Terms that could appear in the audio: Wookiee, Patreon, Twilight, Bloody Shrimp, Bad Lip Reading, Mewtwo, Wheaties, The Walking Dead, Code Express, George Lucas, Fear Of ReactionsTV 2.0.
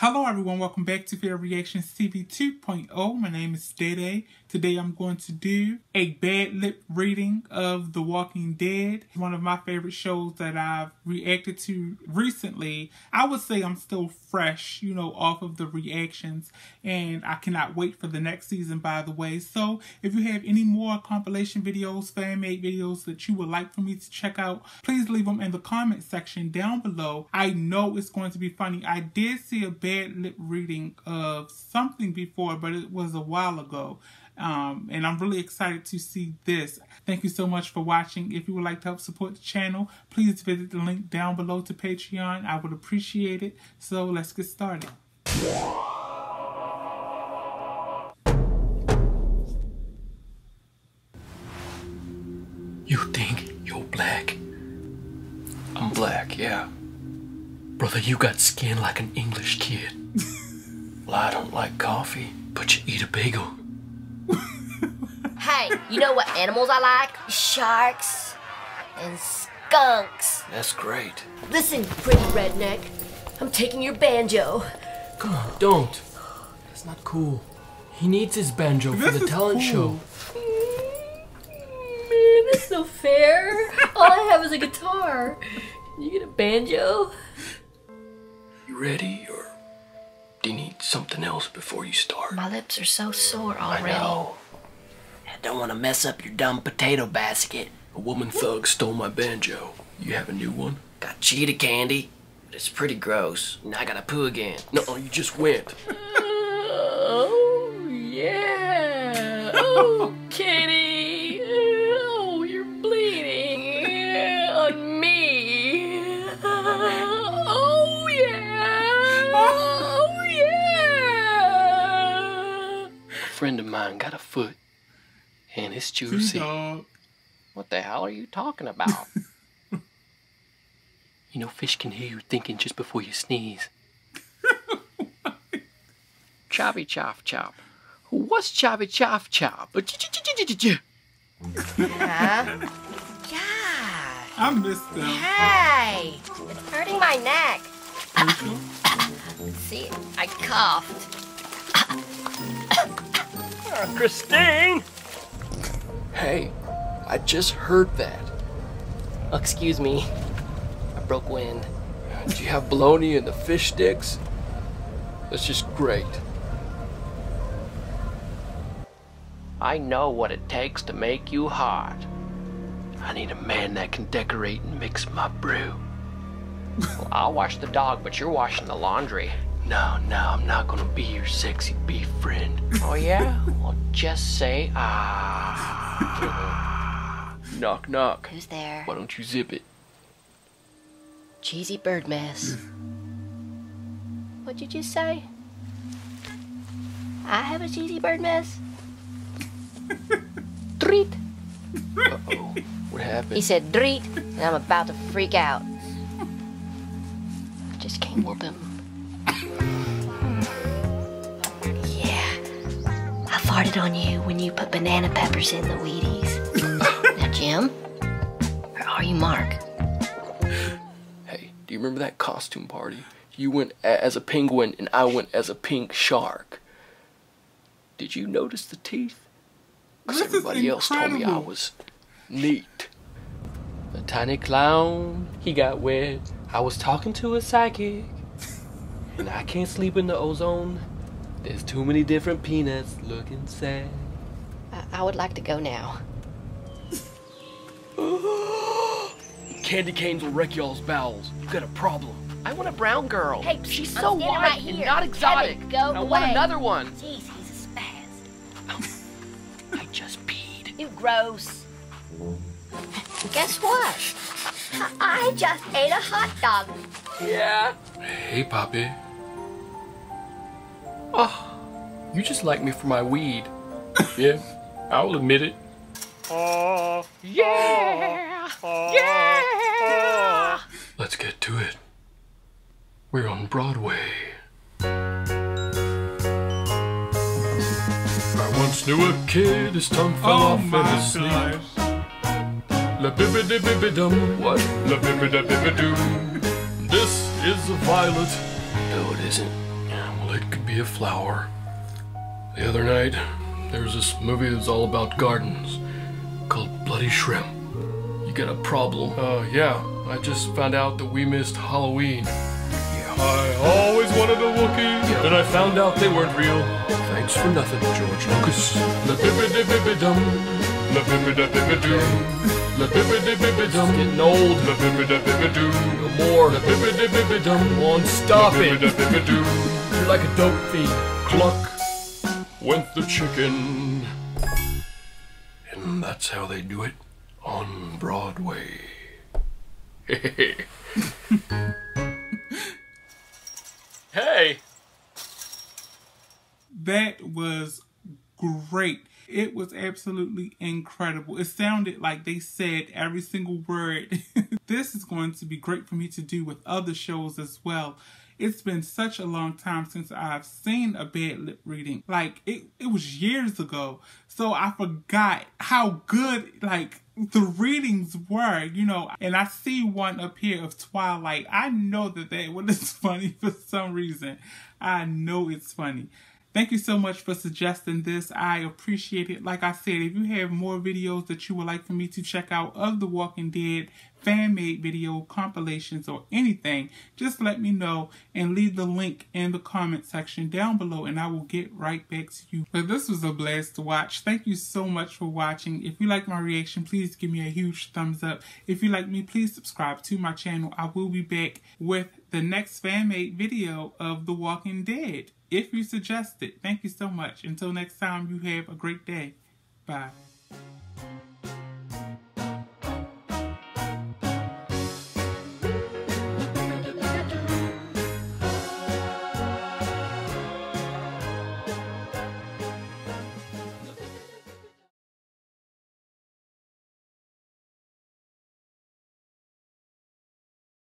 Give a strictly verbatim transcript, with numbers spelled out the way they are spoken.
Hello everyone, welcome back to Fear of ReactionsTV two point oh. My name is Dede. Today I'm going to do a bad lip reading of The Walking Dead. One of my favorite shows that I've reacted to recently. I would say I'm still fresh, you know, off of the reactions. And I cannot wait for the next season, by the way. So if you have any more compilation videos, fan-made videos that you would like for me to check out, please leave them in the comment section down below. I know it's going to be funny. I did see a bad Bad lip reading of something before, but it was a while ago, um, and I'm really excited to see this. Thank you so much for watching. If you would like to help support the channel, please visit the link down below to Patreon. I would appreciate it. So let's get started. You think you're black? I'm black, yeah. Brother, you got skin like an English kid. Well, I don't like coffee, but you eat a bagel. Hey, you know what animals I like? Sharks and skunks. That's great. Listen, pretty redneck. I'm taking your banjo. Come on, don't. That's not cool. He needs his banjo this for the talent cool. show. Mm, man, that's no fair. All I have is a guitar. Can you get a banjo? You ready, or do you need something else before you start? My lips are so sore already. I know. I don't want to mess up your dumb potato basket. A woman thug stole my banjo. You have a new one? Got cheetah candy, but it's pretty gross. Now I gotta poo again. No, you just went. Uh, oh, yeah. Oh, kitty. Oh, you're bleeding on me. Oh, yeah. Oh, yeah! A friend of mine got a foot, and it's juicy. What the hell are you talking about? You know, fish can hear you thinking just before you sneeze. Choppy chop chop. What's choppy chop chop? Yeah. Yeah. I missed them. Hey! It's hurting my neck. See, I coughed. Oh, Christine! Hey, I just heard that. Oh, excuse me. I broke wind. Do you have bologna and the fish sticks? That's just great. I know what it takes to make you hot. I need a man that can decorate and mix my brew. Well, I'll wash the dog, but you're washing the laundry. No, no, I'm not gonna be your sexy beef friend. Oh, yeah? Well, just say, ah. Knock, knock. Who's there? Why don't you zip it? Cheesy bird mess. What'd you just say? I have a cheesy bird mess? Dreet. Uh-oh. What happened? He said dreet, and I'm about to freak out. Just can't whoop him. Yeah. I farted on you when you put banana peppers in the Wheaties. Now, Jim? Or are you Mark? Hey, do you remember that costume party? You went as a penguin and I went as a pink shark. Did you notice the teeth? Because everybody else told me I was neat. The tiny clown, he got wet. I was talking to a psychic, and I can't sleep in the ozone. There's too many different peanuts looking sad. I, I would like to go now. Candy canes will wreck y'all's bowels. You got a problem. I want a brown girl. Hey, she's so white right and not exotic. Kevin, go I away. want another one. Jeez, he's a spaz. I just peed. You gross. Guess what? I just ate a hot dog. Yeah. Hey, Poppy. Oh, you just like me for my weed. Yeah, I'll admit it. Oh, yeah. Yeah. Let's get to it. We're on Broadway. I once knew a kid, his tongue fell oh, off in his sleep. La bibbidi bibbidum. What? La bibbidi bibbidum. This is a violet. No, it isn't. Well, it could be a flower. The other night, there was this movie that's all about gardens called Bloody Shrimp. You got a problem? Uh, yeah. I just found out that we missed Halloween. Yeah. I always wanted the Wookiees, yeah. And I found out they weren't real. Thanks for nothing, George Lucas. La-bibba-da-bibba-dum. Getting old. La-bibba-da-bibba-dum. No more. La-bibba-da-bibba-dum. Come on, stop it. You're like a dope fiend. Cluck. Went the chicken. And that's how they do it on Broadway. Hey! That was great. It was absolutely incredible. It sounded like they said every single word. This is going to be great for me to do with other shows as well. It's been such a long time since I've seen a Bad Lip Reading. Like, it, it was years ago. So I forgot how good, like, the readings were, you know. And I see one up here of Twilight. I know that that one is funny for some reason. I know it's funny. Thank you so much for suggesting this. I appreciate it. Like I said, if you have more videos that you would like for me to check out of The Walking Dead, fan-made video compilations, or anything, just let me know and leave the link in the comment section down below and I will get right back to you. But this was a blast to watch. Thank you so much for watching. If you like my reaction, please give me a huge thumbs up. If you like me, please subscribe to my channel. I will be back with the next fan-made video of The Walking Dead, if you suggest it. Thank you so much. Until next time, you have a great day. Bye.